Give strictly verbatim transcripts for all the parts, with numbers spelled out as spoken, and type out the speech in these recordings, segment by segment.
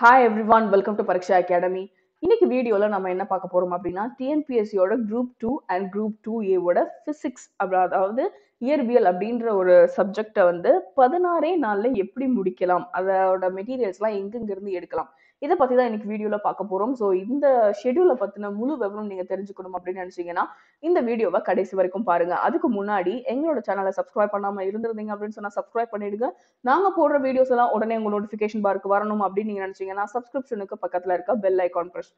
Hi everyone, welcome to Pareksha Academy. In this video, we will talk about T N P S C Group two and Group two A Physics. That is a subject that is the materials. This is the video. So, if you this schedule, you can see this video. That's why subscribe to our channel. Subscribe to our videos. Notification bar. Subscription bell icon. Press.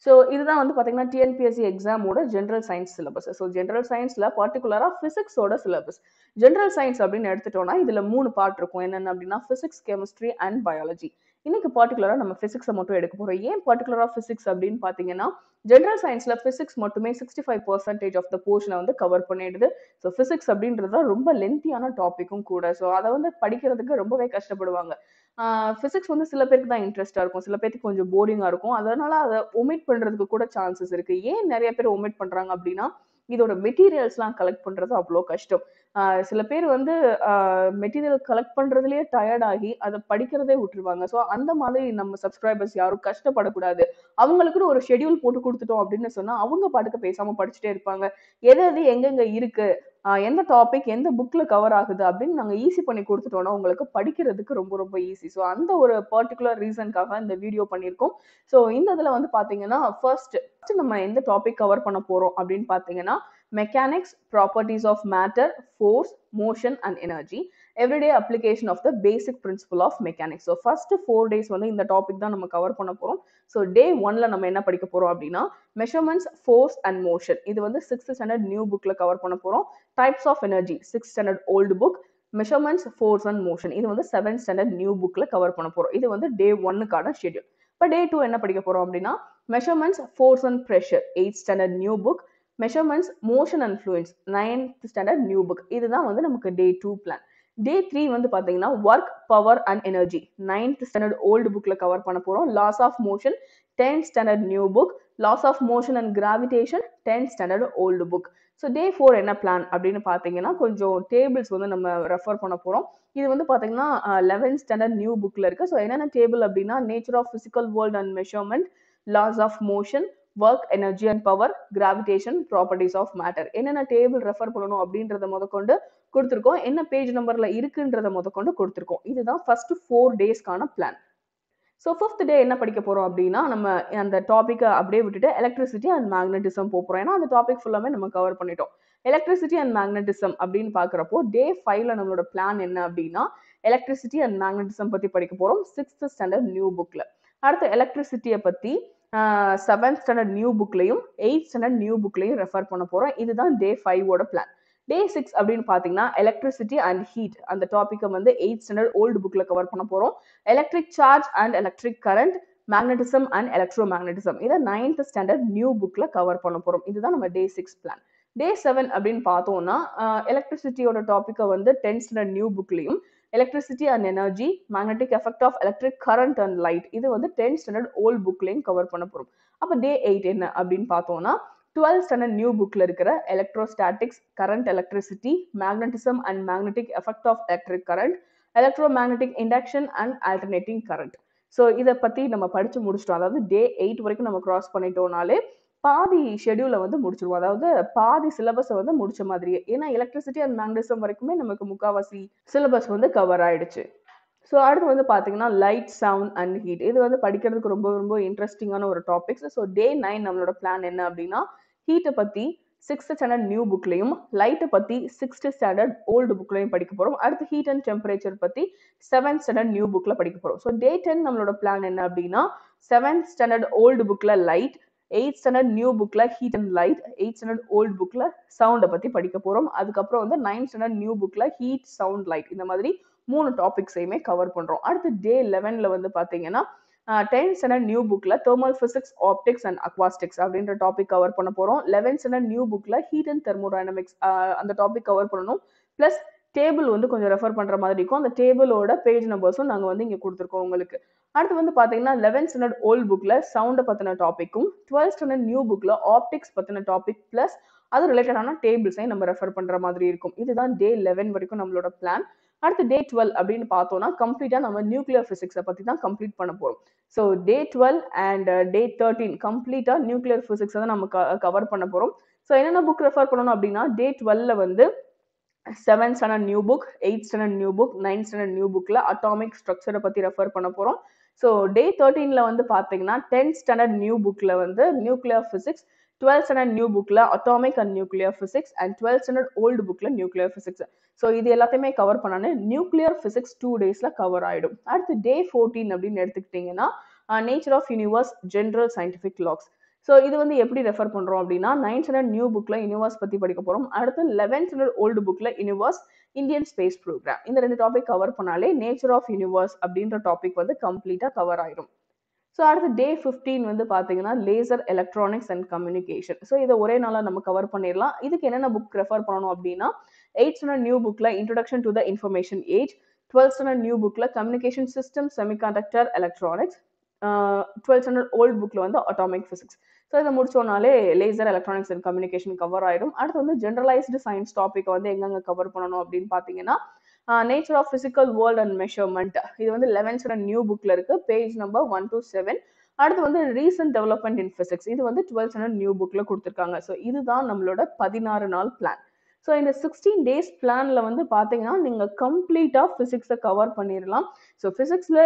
So, this is the T N P S C exam general science syllabus. So, general science is particular physics syllabus. General science is three parts: physics, chemistry, and biology. In particular, we will take physics. In particular, physics general science physics sixty-five percent of the portion cover. So physics is a lengthy topic. So that is very difficult. Uh, physics is interesting, it's boring, that's omit chances. Why இதோட மெட்டீரியல்ஸ்லாம் collect பண்றது அவ்ளோ கஷ்டம். சில பேர் வந்து material collect பண்றதுலயே tired ஆகி அத படிக்கிறதே விட்டுருவாங்க. சோ அந்த மாதிரி நம்ம சப்ஸ்கிரைபர்ஸ் யாரும் கஷ்டப்பட கூடாது. அவங்களுக்கு ஒரு ஷெட்யூல் போட்டு கொடுத்துட்டோம் அப்படினு சொன்னா அவங்க பாட்டுக்கு பேசாம படிச்சிட்டே இருப்பாங்க. எது எது எங்கங்க இருக்கு, எந்த டாபிக் எந்த புக்ல கவர் ஆகுது அப்படினு நாங்க ஈஸி பண்ணி கொடுத்துட்டோம்னா உங்களுக்கு படிக்கிறதுக்கு ரொம்ப ரொம்ப ஈஸி. சோ அந்த ஒரு பர்టిక్యులர் ரீசன்காக இந்த வீடியோ பண்ணிருக்கோம். சோ இந்த இதல வந்து பாத்தீங்கன்னா first நம்ம எந்த டாபிக் கவர் பண்ண போறோம் அப்படினு பாத்தீங்கன்னா mechanics, properties of matter, force, motion and energy, everyday application of the basic principle of mechanics. So first four days வந்து இந்த டாபிக் தான் நம்ம கவர் பண்ண போறோம். So day one ல நம்ம என்ன படிக்க போறோம் அப்படினா measurements, force and motion. இது வந்து sixth standard new book ல கவர் பண்ண போறோம். Types of energy, sixth standard old book. Measurements, force and motion. இது வந்து seventh standard new book ல கவர் பண்ண போறோம். இது வந்து day one கான ஷெட்யூல். இப்ப day two என்ன படிக்க போறோம் அப்படினா measurements, force and pressure, eighth standard new book. Measurements, motion and fluids, ninth standard new book. This is the day two plan. Day three is work, power and energy, ninth standard old book. Laws of motion, tenth standard new book. Laws of motion and gravitation, tenth standard old book. So day four is plan. We will refer tables. This is eleventh standard new book. So the table nature of physical world and measurement, laws of motion, work, energy and power, gravitation, properties of matter. என்னென்ன table refer பண்ணனும் அப்படின்றத முதக்கொண்டு கொடுத்திருக்கோம். என்ன page numberல இருக்குன்றத முதக்கொண்டு கொடுத்திருக்கோம். இதுதான் first four days கான plan. So fifth day என்ன படிக்க போறோம் அப்படினா நம்ம அந்த டாபிக்க அப்படியே விட்டுட்டு electricity and magnetism போறோம். ஏனா அந்த டாபிக் ஃபுல்லாமே நம்ம கவர் பண்ணிட்டோம். Electricity and magnetism அப்படினு பார்க்கறப்போ day five ல நம்மளோட plan என்ன அப்படினா electricity and magnetism பத்தி படிக்க போறோம். sixth standard new bookல. அடுத்து electricity பத்தி Uh, seventh standard new book layum, eighth standard new book layum refer panna porom. This is day five oda plan. Day six abdin pathina electricity and heat. And the topic vandha eighth standard old book la cover panna porom. Electric charge and electric current, magnetism and electromagnetism. This is ninth standard new book la cover panna porom. This is our day six plan. Day seven abdin pathona uh, electricity oda topic vandha tenth standard new book layum. Electricity and energy, magnetic effect of electric current and light. This is the tenth standard old book line cover. Now, day eight is twelfth standard new book. Electrostatics, current, electricity, magnetism and magnetic effect of electric current, electromagnetic induction and alternating current. So, this is the day eight. We will cross the Padi schedule of the Murchua, the Padi syllabus of the Murchamadri. In electricity and magnetism, Mukavasi syllabus on the cover. So, that's the pathina light, sound, and heat. This is the particular Kurumbo interesting on our topics. So, day nine, our plan in Abdina, heat apathy, sixth standard new book layum, light apathy, sixth standard old book layum particular, at the heat and temperature apathy, seventh standard new book la particular. So, day ten, our plan in Abdina, seventh standard old book la light. eighth standard new book la heat and light, eighth standard old book la sound பத்தி படிக்க போறோம். அதுக்கு அப்புறம் வந்து ninth standard new book la heat, sound, light இந்த மாதிரி மூணு topics ஐமே cover பண்றோம். அடுத்து டே eleven ல வந்து பாத்தீங்கன்னா tenth standard new book la thermal physics, optics and acoustics அப்படிங்கற டாபிக் கவர் பண்ண போறோம். eleventh standard new book la heat and thermodynamics அந்த டாபிக் கவர் பண்ணனும். Plus table வந்து கொஞ்சம் ரெஃபர் பண்ற மாதிரி இருக்கும். அந்த table ஓட page numbers நாங்க வந்து இங்க கொடுத்திருக்கோம் உங்களுக்கு. அடுத்து வந்து பாத்தீங்கன்னா eleventh standard old bookல சவுண்ட பத்தின டாபிக்கும் twelfth standard new bookல ஆப்டிக்ஸ் பத்தின டாபிக் பிளஸ் அது ரிலேட்டடான டேபிள்ஸை நம்ம ரெஃபர் பண்ற மாதிரி இருக்கும். இதுதான் day eleven வரைக்கும் நம்மளோட பிளான். அடுத்து day twelve அப்படினு பார்த்தோம்னா கம்ப்ளீட்டா நம்ம நியூக்ளியர் ஃபிசிக்ஸ் பத்தி தான் கம்ப்ளீட் பண்ண போறோம். So day twelve and day thirteen கம்ப்ளீட்டா நியூக்ளியர் ஃபிசிக்ஸ் தான் நம்ம கவர் பண்ண போறோம். சோ என்னென்ன book refer பண்ணனும் அப்படினா day twelve ல வந்து seventh standard new book, eighth standard new book, ninth standard new book ல atomic structure பத்தி refer பண்ண போறோம். சோ day thirteen ல வந்து பாத்தீங்கன்னா tenth standard new book ல வந்து nuclear physics, twelfth standard new book la atomic and nuclear physics, and twelfth standard old book la nuclear physics. So idu ellathayume cover panana nuclear physics two days la cover aidum. At day fourteen appdin eduthukitingena nature of universe general scientific laws. So idu vandu eppadi refer pandrom appadina ninth standard new book la universe patti padikka porom. Adutha eleventh standard old book la universe indian space program. Indha rendu topic cover panale nature of universe appdindra topic vandu complete ah cover aidum. So அடுத்து day fifteen வந்து பாத்தீங்கன்னா laser electronics and communication. So இதை ஒரே நாளாக நம்ம cover பண்ணிடலாம். இதுக்கு என்னென்ன புக் ரெஃபர் பண்ணணும் அப்படின்னா எயிட் ஸ்டாண்டர்ட் நியூ புக்ல introduction to the information age, twelfth standard new புக்ல communication system semiconductor electronics, twelfth standard old புக்ல வந்து அட்டாமிக் ஃபிசிக்ஸ். ஸோ இதை முடிச்சோன்னாலே laser electronics and communication cover ஆயிடும். அடுத்து வந்து ஜென்ரலைஸ்டு சயின்ஸ் டாபிக் வந்து எங்கெங்க கவர் பண்ணணும் அப்படின்னு பாத்தீங்கன்னா nature of physical world and measurement, இது வந்து eleventh standard நியூ புக்ல இருக்கு, page number one to seven. அடுத்து வந்து ரீசன்ட் டெவலப்மெண்ட் இன் பிசிக்ஸ், இது வந்து twelfth standard நியூ புக்ல கொடுத்துருக்காங்க. ஸோ இதுதான் நம்மளோட பதினாறு நாள் பிளான். ஸோ இந்த சிக்ஸ்டீன் டேஸ் பிளான்ல வந்து பாத்தீங்கன்னா நீங்க கம்ப்ளீட்டா பிசிக்ஸை கவர் பண்ணிடலாம். ஸோ பிசிக்ஸ்ல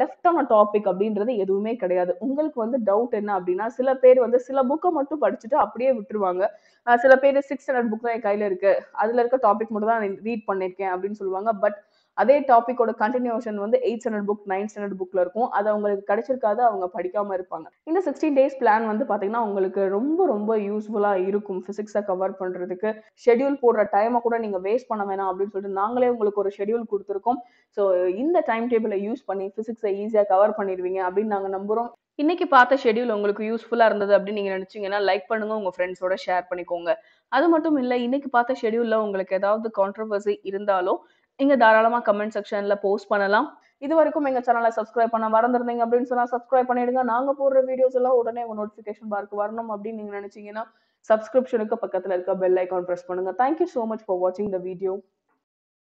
லெஃப்ட் ஆன டாபிக் அப்படின்றது எதுவுமே கிடையாது. உங்களுக்கு வந்து டவுட் என்ன அப்படின்னா சில பேர் வந்து சில புக்கை மட்டும் படிச்சுட்டு அப்படியே விட்டுருவாங்க. சில பேர் சிக்ஸ் ஹண்ட்ரட் புக் தான் என் கையில இருக்கு, அதுல இருக்க டாபிக் மட்டும் தான் ரீட் பண்ணிருக்கேன் அப்படின்னு சொல்லுவாங்க. பட் அதே டாபிக்கோட கண்டினியூஷன் வந்து eight standard book, nine standard புக்ல இருக்கும். அது அவங்களுக்கு கிடைச்சிருக்காது, அவங்க படிக்காம இருப்பாங்க. இந்த சிக்ஸ்டீன் டேஸ் பிளான் வந்து பாத்தீங்கன்னா உங்களுக்கு ரொம்ப ரொம்ப யூஸ்ஃபுல்லா இருக்கும். பிசிக்ஸை கவர் பண்றதுக்கு ஷெடியூல் போடுற டைமை கூட நீங்க வேஸ்ட் பண்ண வேணாம் அப்படின்னு சொல்லிட்டு நாங்களே உங்களுக்கு ஒரு ஷெடியூல் கொடுத்துருக்கோம். ஸோ இந்த டைம் டேபிளை யூஸ் பண்ணி பிசிக்ஸை ஈஸியா கவர் பண்ணிடுவீங்க அப்படின்னு நாங்க நம்புறோம். இன்னைக்கு பார்த்த ஷெடியூல் உங்களுக்கு யூஸ்ஃபுல்லா இருந்தது அப்படின்னு நீங்க நினைச்சீங்கன்னா லைக் பண்ணுங்க, உங்க ஃப்ரெண்ட்ஸோட ஷேர் பண்ணிக்கோங்க. அது மட்டும் இல்லை, இன்னைக்கு பார்த்த ஷெடியூல்ல உங்களுக்கு ஏதாவது கான்ட்ரவர்சி இருந்தாலும் நீங்க தாராளமா கமெண்ட் செக்ஷன்ல போஸ்ட் பண்ணலாம். இது வரைக்கும் எங்க சேனலை சப்ஸ்கிரைப் பண்ண மறந்துருந்தீங்க அப்படின்னு சொன்னா சப்ஸ்கிரைப் பண்ணிடுங்க. நாங்க போடுற வீடியோஸ் எல்லாம் உடனே உங்க நோட்டிபிகேஷன் பார்க்க வரணும் அப்படின்னு நீங்க நினைச்சீங்கன்னா சப்ஸ்கிரிப்ஷனுக்கு பக்கத்துல இருக்க பெல் ஐக்கான் பிரஸ் பண்ணுங்க. தேங்க்யூ சோ மச் ஃபார் வாட்சிங் த வீடியோ.